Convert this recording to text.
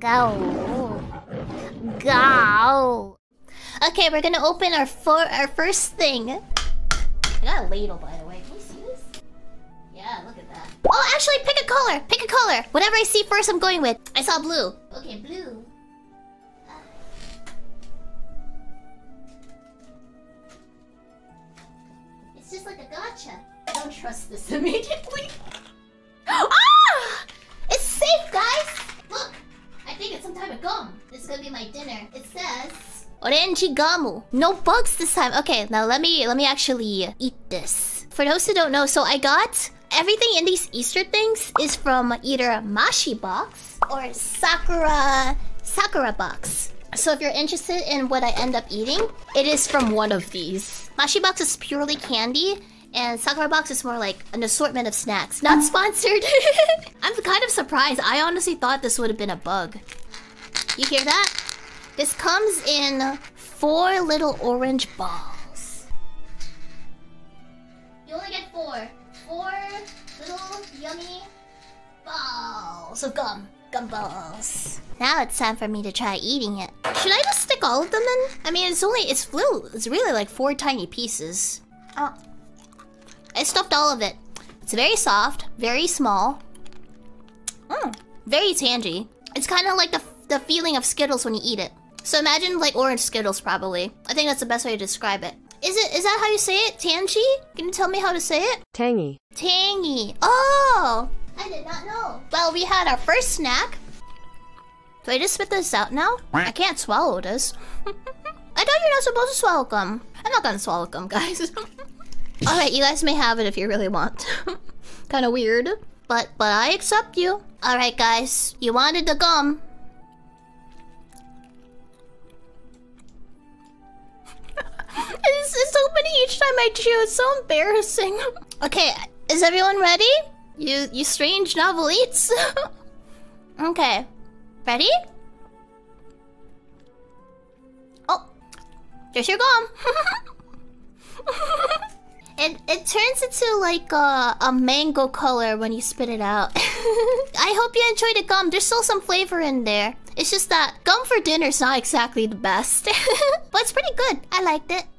Go. Go. Okay, we're gonna open our first thing. I got a ladle, by the way. Can you see this? Yeah, look at that. Oh, actually, pick a color. Pick a color. Whatever I see first, I'm going with. I saw blue. Okay, blue. It's just like a gotcha. I don't trust this immediately. Ah! It's safe, guys! Look! I think it's some type of gum. This is gonna be my dinner. It says... Orenji Gamu. No bugs this time. Okay, now let me actually eat this. For those who don't know, so I got... Everything in these Easter things is from either Mashi Box or Sakura Box. So if you're interested in what I end up eating, it is from one of these. Mashi Box is purely candy. And Sakura Box is more like an assortment of snacks. Not sponsored. I'm kind of surprised. I honestly thought this would have been a bug. You hear that? This comes in 4 little orange balls. You only get 4. 4 little yummy balls of gum. Gumballs. Now it's time for me to try eating it. Should I just stick all of them in? I mean, it's little. It's really like 4 tiny pieces. Oh. I stuffed all of it. It's very soft, very small, very tangy. It's kind of like the feeling of Skittles when you eat it. So imagine like orange Skittles, probably. I think that's the best way to describe it. Is that how you say it? Tangy? Can you tell me how to say it? Tangy. Tangy. Oh! I did not know. Well, we had our first snack. Do I just spit this out now? I can't swallow this. I thought you're not supposed to swallow gum. I'm not gonna swallow gum, guys. Alright, you guys may have it if you really want. Kinda weird. But I accept you. Alright, guys. You wanted the gum. It's so many each time I chew. It's so embarrassing. Okay, is everyone ready? You strange novel eats. Okay. Ready? Oh. There's your gum. It turns into like a mango color when you spit it out. I hope you enjoyed the gum. There's still some flavor in there. It's just that gum for dinner's not exactly the best. But it's pretty good. I liked it.